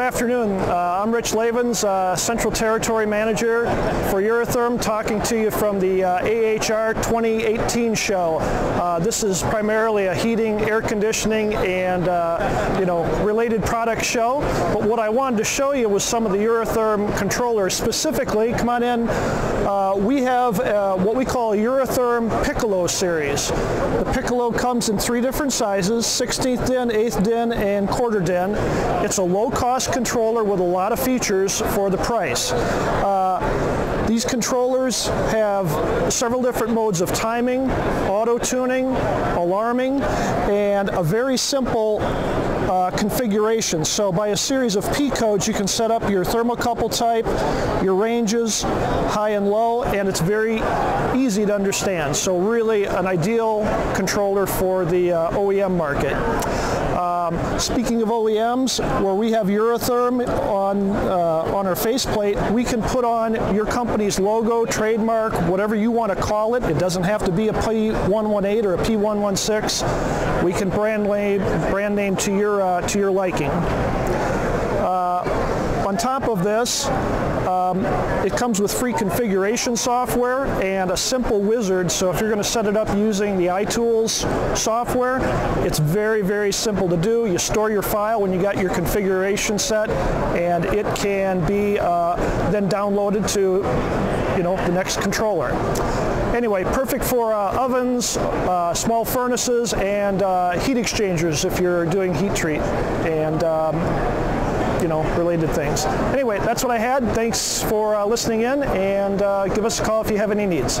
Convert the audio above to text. Good afternoon. I'm Rich Lavins, Central Territory Manager for Eurotherm, talking to you from the AHR 2018 show. This is primarily a heating, air conditioning, and related product show. But what I wanted to show you was some of the Eurotherm controllers specifically. Come on in. We have what we call a Eurotherm Piccolo series. The Piccolo comes in three different sizes: 16th din, 8th din, and quarter din. It's a low-cost controller with a lot of features for the price. These controllers have several different modes of timing, auto-tuning, alarming, and a very simple configuration. So by a series of P codes, you can set up your thermocouple type, your ranges, high and low, and it's very easy to understand. So really an ideal controller for the OEM market. Speaking of OEMs, where we have Eurotherm on our faceplate, we can put on your company's logo, trademark, whatever you want to call it. It doesn't have to be a P118 or a P116. We can brand name to your liking. On top of this, it comes with free configuration software and a simple wizard. So if you're going to set it up using the iTools software, it's very, very simple to do. You store your file when you got your configuration set, and it can be then downloaded to the next controller. Anyway, perfect for ovens, small furnaces, and heat exchangers if you're doing heat treat and related things. Anyway, that's what I had. Thanks for listening in, and give us a call if you have any needs.